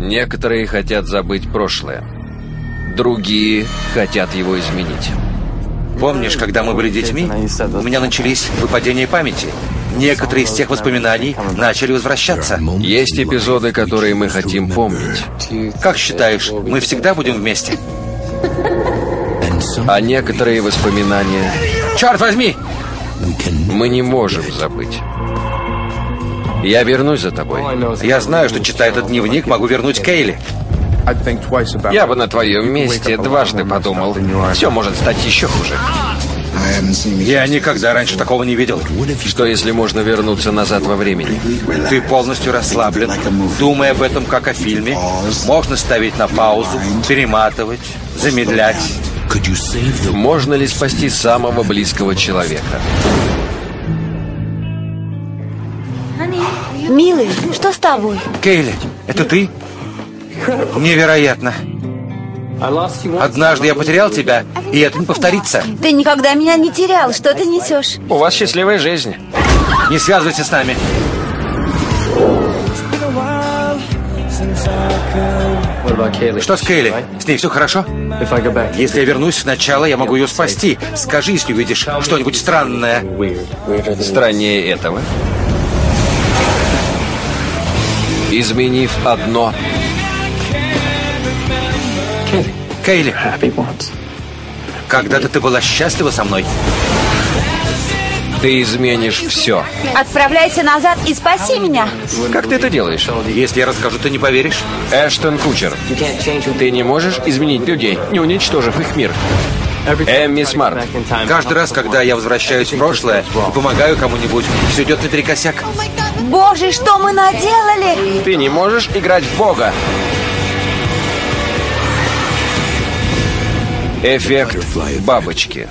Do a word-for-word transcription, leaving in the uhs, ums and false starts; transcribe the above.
Некоторые хотят забыть прошлое. Другие хотят его изменить. Помнишь, когда мы были детьми, у меня начались выпадения памяти. Некоторые из тех воспоминаний начали возвращаться. Есть эпизоды, которые мы хотим помнить. Как считаешь, мы всегда будем вместе? А некоторые воспоминания... Черт возьми! Мы не можем забыть. Я вернусь за тобой. Я знаю, что, читая этот дневник, могу вернуть Кейли. Я бы на твоем месте дважды подумал. Все может стать еще хуже. Я никогда раньше такого не видел. Что если можно вернуться назад во времени? Ты полностью расслаблен. Думай об этом как о фильме. Можно ставить на паузу, перематывать, замедлять. Можно ли спасти самого близкого человека? Милый, что с тобой? Кейли, это ты? Невероятно. Однажды я потерял тебя, и это не повторится. Ты никогда меня не терял. Что ты несешь? У вас счастливая жизнь. Не связывайся с нами. Что с Кейли? С ней все хорошо? Если я вернусь сначала, я могу ее спасти. Скажи, если увидишь что-нибудь странное. Страннее этого. Изменив одно... Кейли, когда-то ты была счастлива со мной. Ты изменишь все. Отправляйся назад и спаси меня. Как ты это делаешь? Если я расскажу, ты не поверишь. Эштон Кучер, ты не можешь изменить людей, не уничтожив их мир. Эмми Смарт. Каждый раз, когда я возвращаюсь в прошлое и помогаю кому-нибудь, все идет наперекосяк. Боже, что мы наделали? Ты не можешь играть в Бога. Эффект бабочки.